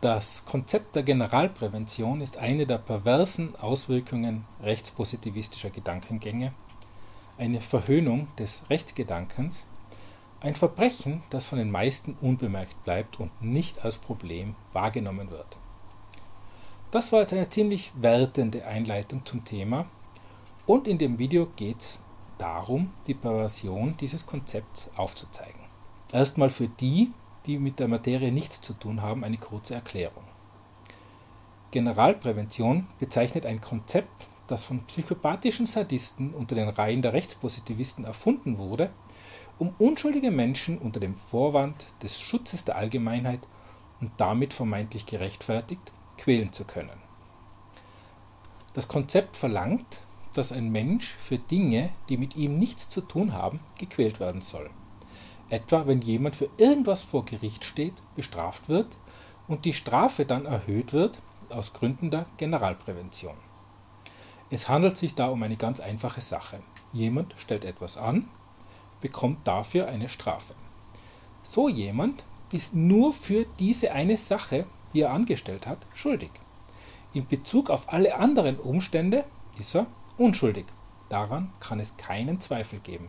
Das Konzept der Generalprävention ist eine der perversen Auswirkungen rechtspositivistischer Gedankengänge, eine Verhöhnung des Rechtsgedankens, ein Verbrechen, das von den meisten unbemerkt bleibt und nicht als Problem wahrgenommen wird. Das war jetzt eine ziemlich wertende Einleitung zum Thema und in dem Video geht es darum, die Perversion dieses Konzepts aufzuzeigen. Erstmal für die, die mit der Materie nichts zu tun haben, eine kurze Erklärung. Generalprävention bezeichnet ein Konzept, das von psychopathischen Sadisten unter den Reihen der Rechtspositivisten erfunden wurde, um unschuldige Menschen unter dem Vorwand des Schutzes der Allgemeinheit und damit vermeintlich gerechtfertigt quälen zu können. Das Konzept verlangt, dass ein Mensch für Dinge, die mit ihm nichts zu tun haben, gequält werden soll. Etwa wenn jemand für irgendwas vor Gericht steht, bestraft wird und die Strafe dann erhöht wird, aus Gründen der Generalprävention. Es handelt sich da um eine ganz einfache Sache. Jemand stellt etwas an, bekommt dafür eine Strafe. So jemand ist nur für diese eine Sache, die er angestellt hat, schuldig. In Bezug auf alle anderen Umstände ist er unschuldig. Daran kann es keinen Zweifel geben.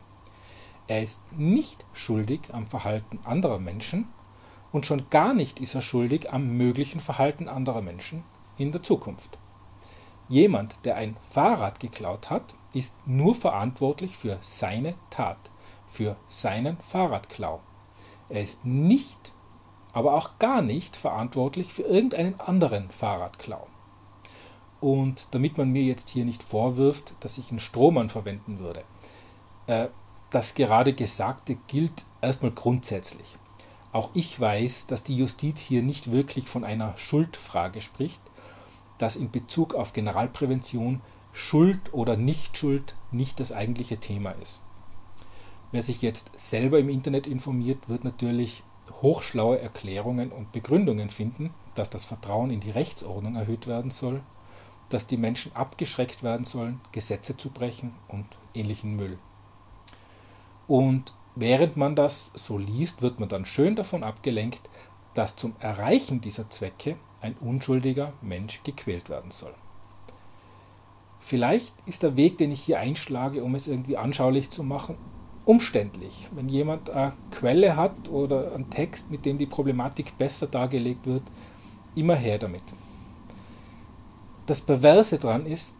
Er ist nicht schuldig am Verhalten anderer Menschen und schon gar nicht ist er schuldig am möglichen Verhalten anderer Menschen in der Zukunft. Jemand, der ein Fahrrad geklaut hat, ist nur verantwortlich für seine Tat, für seinen Fahrradklau. Er ist nicht, aber auch gar nicht verantwortlich für irgendeinen anderen Fahrradklau. Und damit man mir jetzt hier nicht vorwirft, dass ich einen Strohmann verwenden würde, das gerade Gesagte gilt erstmal grundsätzlich. Auch ich weiß, dass die Justiz hier nicht wirklich von einer Schuldfrage spricht, dass in Bezug auf Generalprävention Schuld oder Nichtschuld nicht das eigentliche Thema ist. Wer sich jetzt selber im Internet informiert, wird natürlich hochschlaue Erklärungen und Begründungen finden, dass das Vertrauen in die Rechtsordnung erhöht werden soll, dass die Menschen abgeschreckt werden sollen, Gesetze zu brechen und ähnlichen Müll. Und während man das so liest, wird man dann schön davon abgelenkt, dass zum Erreichen dieser Zwecke ein unschuldiger Mensch gequält werden soll. Vielleicht ist der Weg, den ich hier einschlage, um es irgendwie anschaulich zu machen, umständlich. Wenn jemand eine Quelle hat oder einen Text, mit dem die Problematik besser dargelegt wird, immer her damit. Das Perverse daran ist,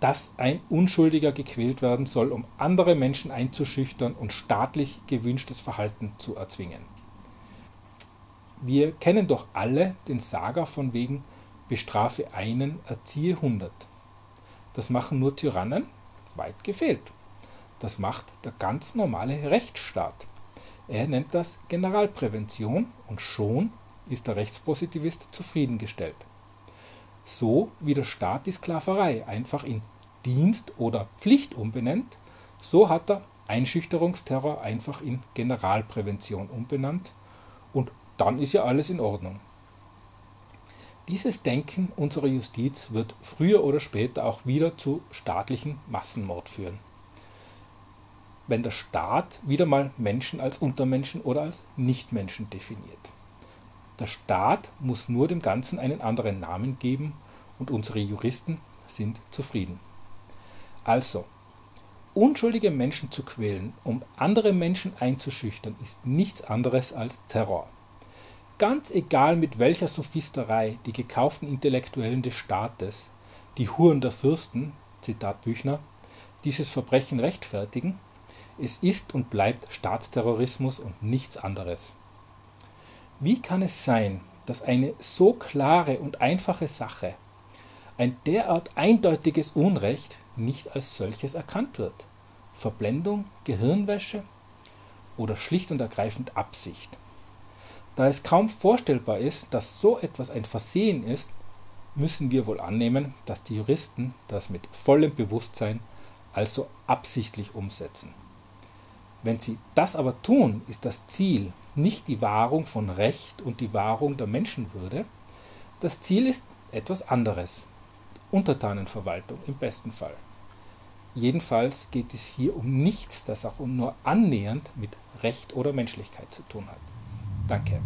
dass ein Unschuldiger gequält werden soll, um andere Menschen einzuschüchtern und staatlich gewünschtes Verhalten zu erzwingen. Wir kennen doch alle den Saga von wegen "Bestrafe einen, erziehe 100". Das machen nur Tyrannen? Weit gefehlt. Das macht der ganz normale Rechtsstaat. Er nennt das Generalprävention und schon ist der Rechtspositivist zufriedengestellt. So wie der Staat die Sklaverei einfach in Dienst oder Pflicht umbenennt, so hat er Einschüchterungsterror einfach in Generalprävention umbenannt und dann ist ja alles in Ordnung. Dieses Denken unserer Justiz wird früher oder später auch wieder zu staatlichem Massenmord führen. Wenn der Staat wieder mal Menschen als Untermenschen oder als Nichtmenschen definiert. Der Staat muss nur dem Ganzen einen anderen Namen geben und unsere Juristen sind zufrieden. Also, unschuldige Menschen zu quälen, um andere Menschen einzuschüchtern, ist nichts anderes als Terror. Ganz egal mit welcher Sophisterei die gekauften Intellektuellen des Staates, die Huren der Fürsten, Zitat Büchner, dieses Verbrechen rechtfertigen, es ist und bleibt Staatsterrorismus und nichts anderes. Wie kann es sein, dass eine so klare und einfache Sache, ein derart eindeutiges Unrecht, nicht als solches erkannt wird? Verblendung, Gehirnwäsche oder schlicht und ergreifend Absicht? Da es kaum vorstellbar ist, dass so etwas ein Versehen ist, müssen wir wohl annehmen, dass die Juristen das mit vollem Bewusstsein, also absichtlich umsetzen. Wenn sie das aber tun, ist das Ziel nicht die Wahrung von Recht und die Wahrung der Menschenwürde. Das Ziel ist etwas anderes. Untertanenverwaltung im besten Fall. Jedenfalls geht es hier um nichts, das auch nur annähernd mit Recht oder Menschlichkeit zu tun hat. Danke.